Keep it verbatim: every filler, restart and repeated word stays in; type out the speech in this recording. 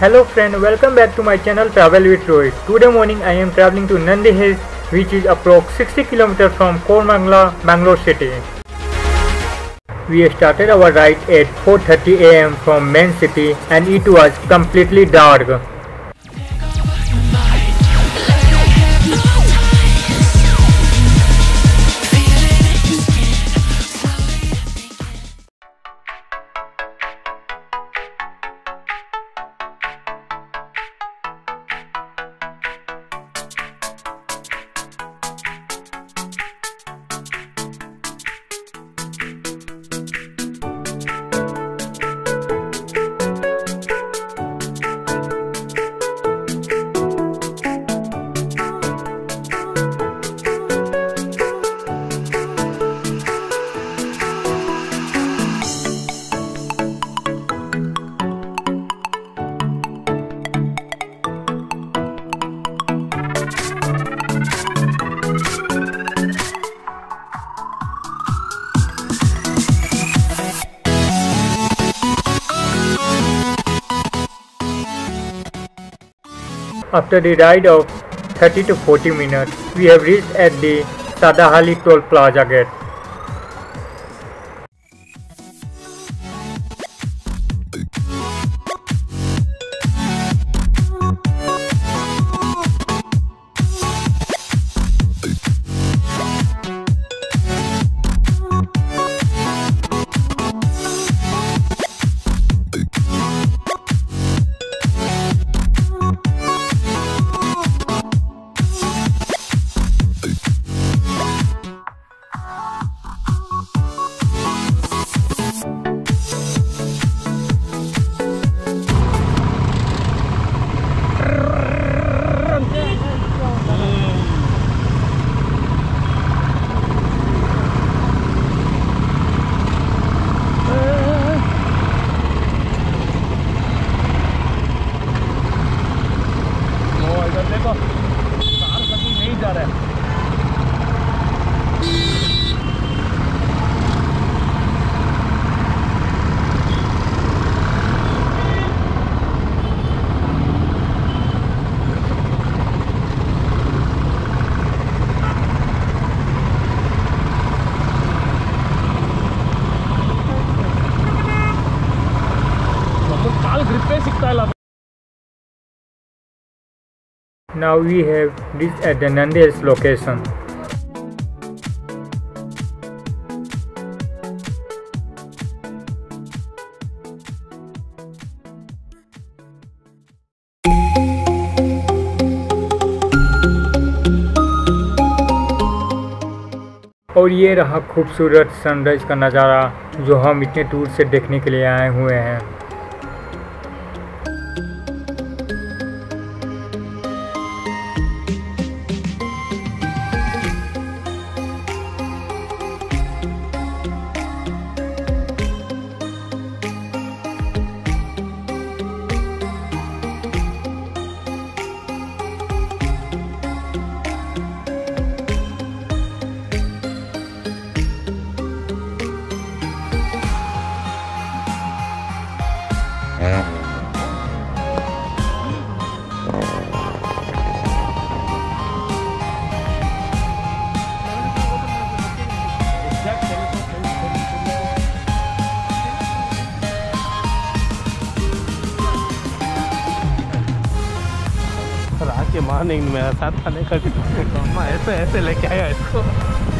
Hello friend, welcome back to my channel Travel with Roy. Today morning I am traveling to Nandi Hills, which is approximately sixty kilometers from Kormangla, Mangalore city. We started our ride at four thirty a m from main city and it was completely dark. After the ride of thirty to forty minutes, we have reached at the Sadahalli Toll Plaza Gate. Now we have reached at the Nandi Hills location. और ये रहा खूबसूरत sunrise का नज़ारा जो हम इतने दूर से देखने के लिए आए हुए हैं. माँ नहीं मेरा साथ खाने का ऐसे ऐसे लेके आया इसको.